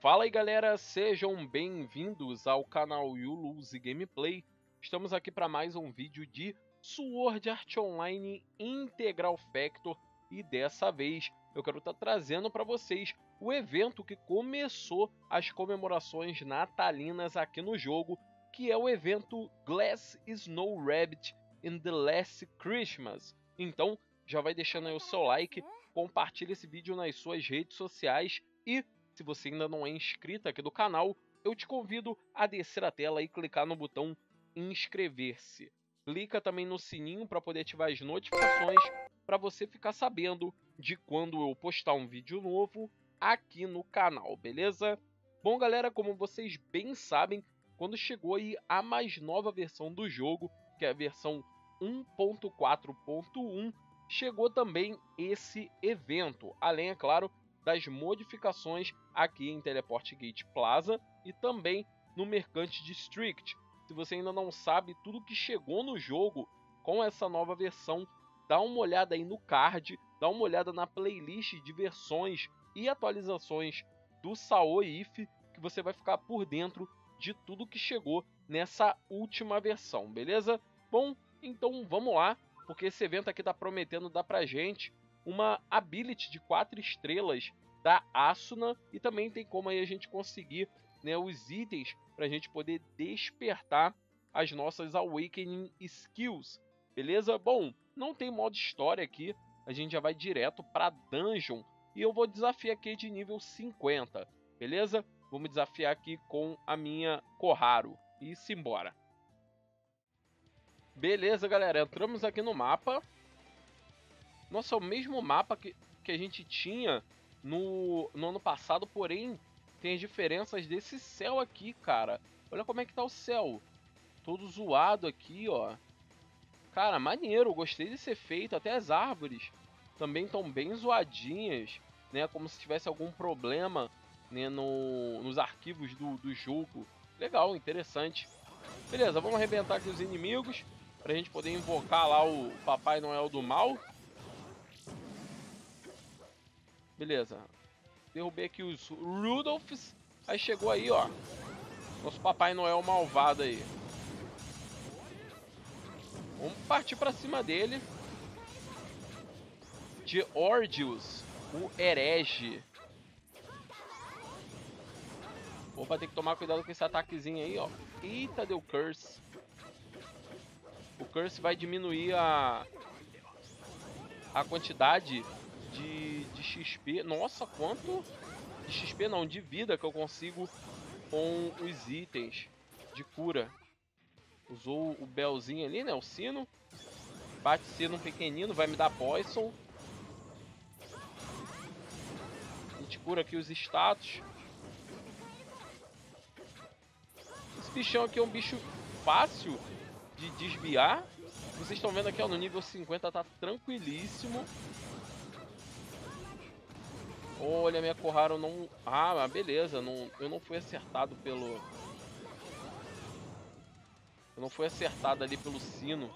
Fala aí galera, sejam bem-vindos ao canal You Lose Gameplay. Estamos aqui para mais um vídeo de Sword Art Online Integral Factor. E dessa vez eu quero estar trazendo para vocês o evento que começou as comemorações natalinas aqui no jogo, que é o evento Glass Snow Rabbits and the Last Xmas. Então, já vai deixando aí o seu like, compartilha esse vídeo nas suas redes sociais e, se você ainda não é inscrito aqui do canal, eu te convido a descer a tela e clicar no botão inscrever-se. Clica também no sininho para poder ativar as notificações para você ficar sabendo de quando eu postar um vídeo novo aqui no canal, beleza? Bom galera, como vocês bem sabem, quando chegou aí a mais nova versão do jogo, que é a versão 1.4.1, chegou também esse evento, além, é claro, das modificações aqui em Teleport Gate Plaza e também no Mercante District. Se você ainda não sabe tudo que chegou no jogo com essa nova versão, dá uma olhada aí no card, dá uma olhada na playlist de versões e atualizações do Saoi If, que você vai ficar por dentro de tudo que chegou nessa última versão, beleza? Bom, então vamos lá, porque esse evento aqui tá prometendo dar pra gente uma ability de 4 estrelas da Asuna e também tem como aí a gente conseguir, né, os itens pra gente poder despertar as nossas Awakening Skills, beleza? Bom, não tem modo história aqui, a gente já vai direto pra Dungeon e eu vou desafiar aqui de nível 50, beleza? Vou me desafiar aqui com a minha Koharu. E simbora. Beleza, galera. Entramos aqui no mapa. Nossa, é o mesmo mapa que a gente tinha no ano passado. Porém, tem as diferenças desse céu aqui, cara. Olha como é que tá o céu. Todo zoado aqui, ó. Cara, maneiro. Gostei desse efeito. Até as árvores também estão bem zoadinhas, né? Como se tivesse algum problema, né, nos arquivos do jogo. Legal, interessante. Beleza, vamos arrebentar aqui os inimigos pra gente poder invocar lá o Papai Noel do Mal. Beleza. Derrubei aqui os Rudolphs. Aí chegou aí, ó, nosso Papai Noel malvado aí. Vamos partir pra cima dele. De Ordius, o herege. Opa, tem que tomar cuidado com esse ataquezinho aí, ó. Eita, deu curse. O curse vai diminuir a quantidade de XP. Nossa, quanto de XP não, de vida que eu consigo com os itens de cura. Usou o Bellzinho ali, né? O sino. Bate sino pequenino, vai me dar poison. A gente cura aqui os status. Esse bichão aqui é um bicho fácil de desviar. Vocês estão vendo aqui, ó, no nível 50 tá tranquilíssimo. Olha, me acorraram, não... Ah, mas beleza, não... eu não fui acertado pelo... Eu não fui acertado ali pelo sino.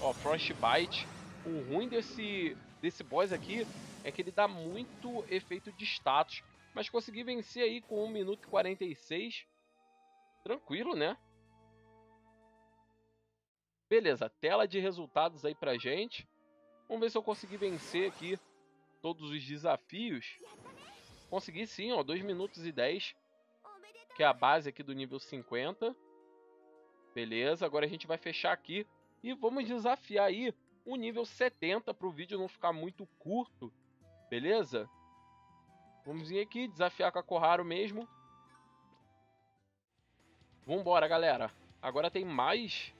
Ó, Frostbite. O ruim desse boss aqui é que ele dá muito efeito de status. Mas consegui vencer aí com 1 minuto e 46. Tranquilo, né? Beleza, tela de resultados aí pra gente. Vamos ver se eu consegui vencer aqui todos os desafios. Consegui sim, ó, 2 minutos e 10. Que é a base aqui do nível 50. Beleza, agora a gente vai fechar aqui. E vamos desafiar aí o nível 70 pro vídeo não ficar muito curto. Beleza? Vamos vir aqui, desafiar com a Kakoharu mesmo. Vambora, galera. Agora tem mais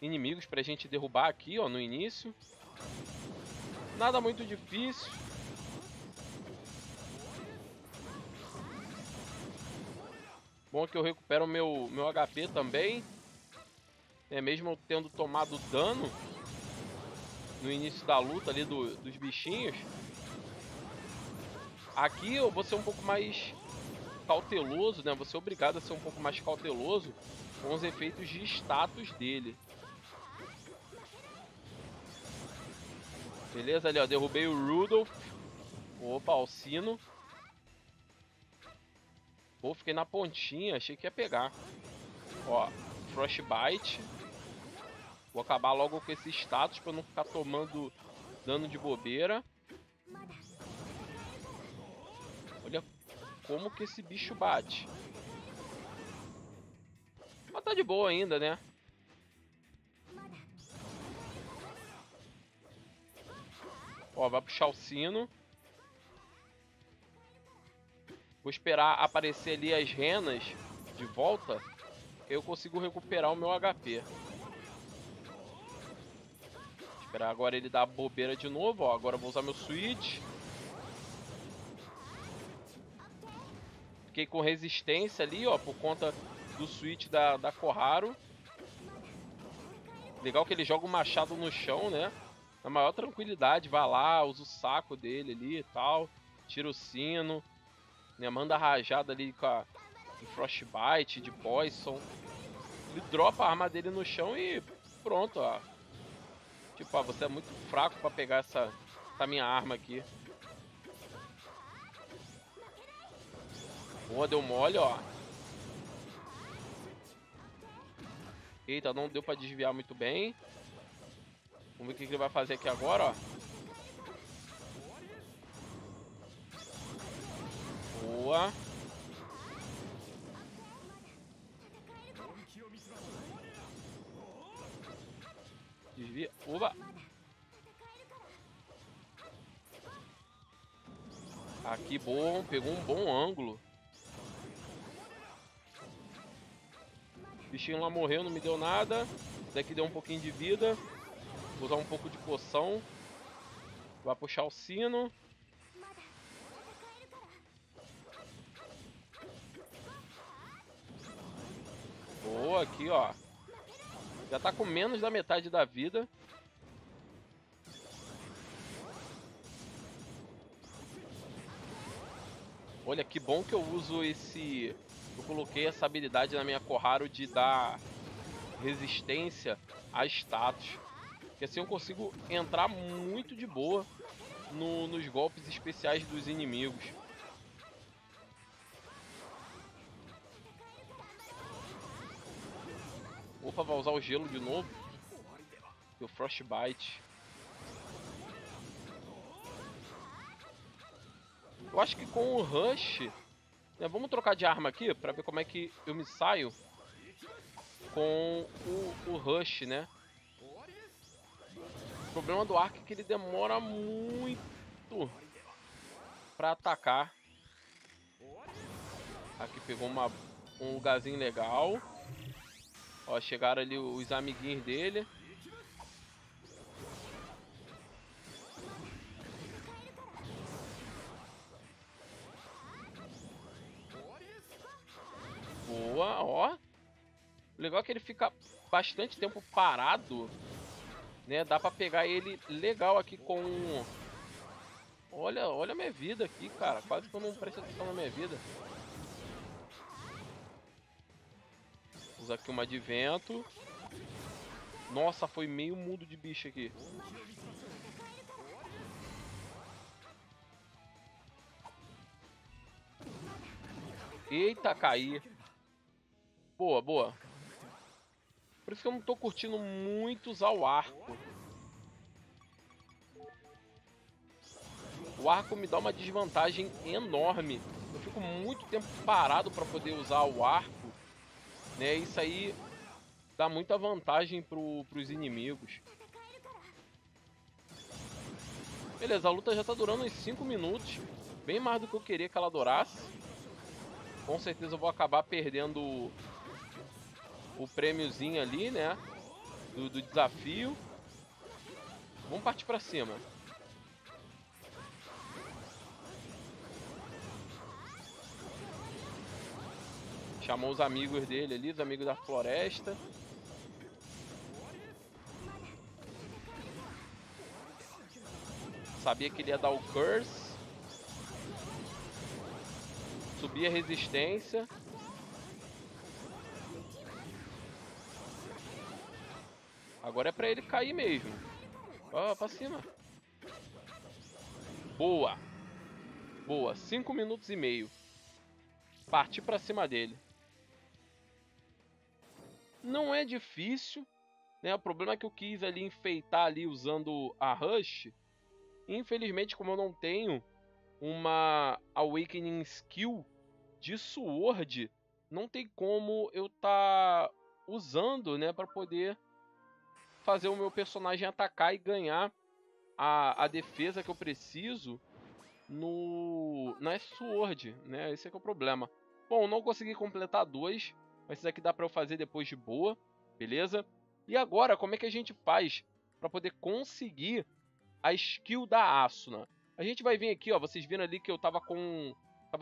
inimigos pra gente derrubar aqui, ó, no início. Nada muito difícil. Bom que eu recupero meu HP também. É, mesmo eu tendo tomado dano no início da luta ali dos bichinhos. Aqui eu vou ser um pouco mais cauteloso, né? Você é obrigado a ser um pouco mais cauteloso com os efeitos de status dele. Beleza, ali ó, derrubei o Rudolph. Opa, o sino. Pô, fiquei na pontinha, achei que ia pegar. Ó, Frostbite. Vou acabar logo com esse status pra não ficar tomando dano de bobeira. Olha como que esse bicho bate. Mas tá de boa ainda, né? Ó, vai puxar o sino. Vou esperar aparecer ali as renas de volta, que eu consigo recuperar o meu HP. Vou esperar agora ele dar a bobeira de novo, ó. Agora eu vou usar meu switch. Fiquei com resistência ali, ó, por conta do switch da Koharu. Legal que ele joga o machado no chão, né? Na maior tranquilidade, vai lá, usa o saco dele ali e tal, tira o sino, né, manda rajada ali com a de Frostbite, de Poison, ele dropa a arma dele no chão e pronto, ó. Tipo, ó, você é muito fraco pra pegar essa minha arma aqui. Boa, deu mole, ó. Eita, não deu pra desviar muito bem. Vamos ver o que ele vai fazer aqui agora, ó. Boa. Desvia. Oba. Aqui, bom. Pegou um bom ângulo. O bichinho lá morreu, não me deu nada. Esse daqui deu um pouquinho de vida. Vou usar um pouco de poção. Vai puxar o sino. Boa, aqui ó. Já tá com menos da metade da vida. Olha, que bom que eu uso esse... Eu coloquei essa habilidade na minha Koharu de dar resistência a status. Porque assim eu consigo entrar muito de boa nos golpes especiais dos inimigos. Opa, vai usar o gelo de novo. E o Frostbite. Eu acho que com o Rush... Né, vamos trocar de arma aqui pra ver como é que eu me saio com o Rush, né? O problema do arco é que ele demora muito pra atacar. Aqui pegou um lugarzinho legal. Ó, chegaram ali os amiguinhos dele. Boa, ó. O legal é que ele fica bastante tempo parado. Né, dá pra pegar ele legal aqui com... Olha a minha vida aqui, cara. Quase que eu não presto atenção na minha vida. Usa aqui uma de vento. Nossa, foi meio mundo de bicho aqui. Eita, caí. Boa, boa. Por isso que eu não tô curtindo muito usar o arco. O arco me dá uma desvantagem enorme. Eu fico muito tempo parado para poder usar o arco, né? Isso aí dá muita vantagem pros inimigos. Beleza, a luta já tá durando uns 5 minutos. Bem mais do que eu queria que ela durasse. Com certeza eu vou acabar perdendo... o prêmiozinho ali, né? Do desafio. Vamos partir pra cima. Chamou os amigos dele ali, os amigos da floresta. Sabia que ele ia dar o curse. subir a resistência. Agora é pra ele cair mesmo. Ó, pra cima. Boa. Boa. 5 minutos e meio. Partir pra cima dele. Não é difícil, né? O problema é que eu quis ali enfeitar ali usando a Rush. Infelizmente, como eu não tenho uma Awakening Skill de Sword, não tem como eu tá usando, né, para poder fazer o meu personagem atacar e ganhar a defesa que eu preciso na Sword, né? Esse é que é o problema. Bom, não consegui completar 2, mas isso aqui dá para eu fazer depois de boa, beleza? E agora, como é que a gente faz para poder conseguir a skill da Asuna? A gente vai vir aqui, ó, vocês viram ali que eu tava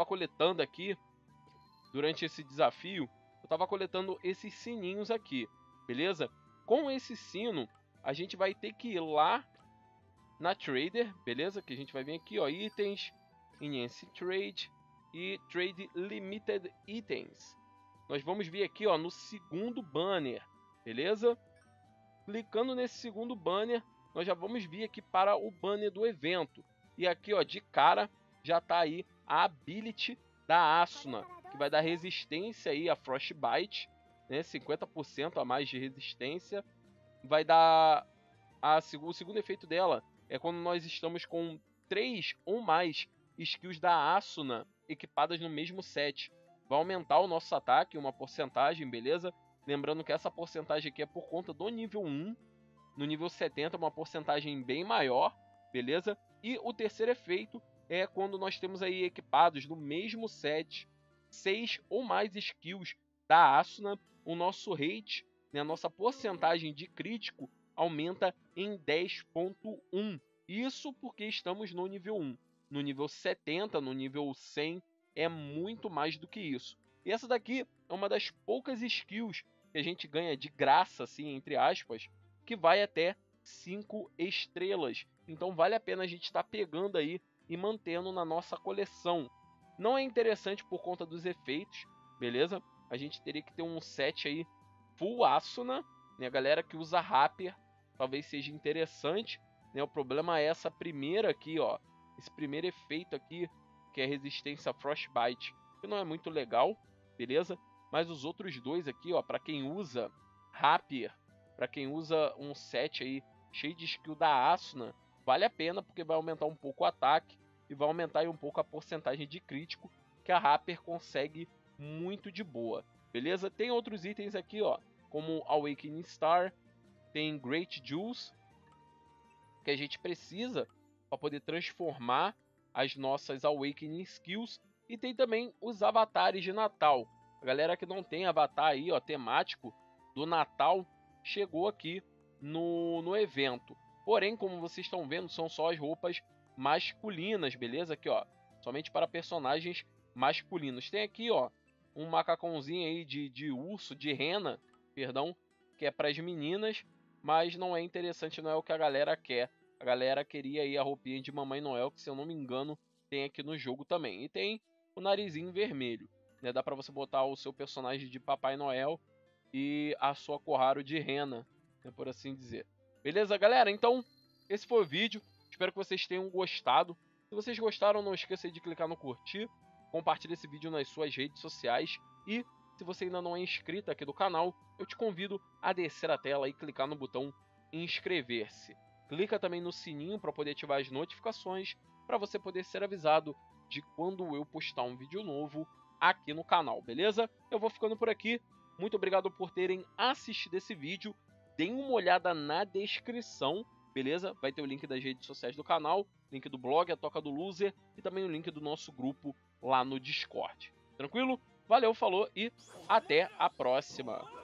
coletando aqui durante esse desafio, eu tava coletando esses sininhos aqui, beleza? Com esse sino, a gente vai ter que ir lá na Trader, beleza? Que a gente vai vir aqui, ó, itens, Enhance Trade e Trade Limited Items. Nós vamos vir aqui, ó, no segundo banner, beleza? Clicando nesse segundo banner, nós já vamos vir aqui para o banner do evento. E aqui, ó, de cara, já tá aí a ability da Asuna, que vai dar resistência aí a Frostbite, né? 50% a mais de resistência. Vai dar... o segundo efeito dela é quando nós estamos com 3 ou mais skills da Asuna equipadas no mesmo set. Vai aumentar o nosso ataque, uma porcentagem, beleza? Lembrando que essa porcentagem aqui é por conta do nível 1. No nível 70 é uma porcentagem bem maior, beleza? E o terceiro efeito é quando nós temos aí equipados no mesmo set 6 ou mais skills da Asuna, o nosso rate, né, a nossa porcentagem de crítico aumenta em 10.1. Isso porque estamos no nível 1. No nível 70, no nível 100 é muito mais do que isso. E essa daqui é uma das poucas skills que a gente ganha de graça, assim, entre aspas, que vai até 5 estrelas. Então vale a pena a gente estar pegando aí e mantendo na nossa coleção. Não é interessante por conta dos efeitos, beleza? A gente teria que ter um set aí full Asuna, né? A galera que usa Rapier talvez seja interessante, né? O problema é essa primeira aqui, ó. Esse primeiro efeito aqui, que é resistência a Frostbite, que não é muito legal, beleza? Mas os outros dois aqui, ó, para quem usa Rapier, para quem usa um set aí cheio de skill da Asuna, vale a pena porque vai aumentar um pouco o ataque e vai aumentar aí um pouco a porcentagem de crítico que a Rapier consegue muito de boa, beleza? Tem outros itens aqui, ó, como Awakening Star, tem Great Jewels, que a gente precisa para poder transformar as nossas Awakening Skills, e tem também os avatares de Natal. A galera que não tem avatar aí, ó, temático do Natal, chegou aqui no evento. Porém, como vocês estão vendo, são só as roupas masculinas, beleza? Aqui, ó, somente para personagens masculinos. Tem aqui, ó, um macacãozinho aí de urso, de rena, perdão, que é para as meninas, mas não é interessante, não é o que a galera quer. A galera queria aí a roupinha de Mamãe Noel, que se eu não me engano tem aqui no jogo também. E tem o narizinho vermelho, né? Dá para você botar o seu personagem de Papai Noel e a sua Koharu de rena, né, por assim dizer. Beleza, galera? Então, esse foi o vídeo. Espero que vocês tenham gostado. Se vocês gostaram, não esqueça de clicar no curtir. Compartilhe esse vídeo nas suas redes sociais. E, se você ainda não é inscrito aqui do canal, eu te convido a descer a tela e clicar no botão inscrever-se. Clica também no sininho para poder ativar as notificações, para você poder ser avisado de quando eu postar um vídeo novo aqui no canal, beleza? Eu vou ficando por aqui. Muito obrigado por terem assistido esse vídeo. Deem uma olhada na descrição, beleza? Vai ter o link das redes sociais do canal, link do blog, a Toca do Loser e também o link do nosso grupo lá no Discord. Tranquilo? Valeu, falou e até a próxima!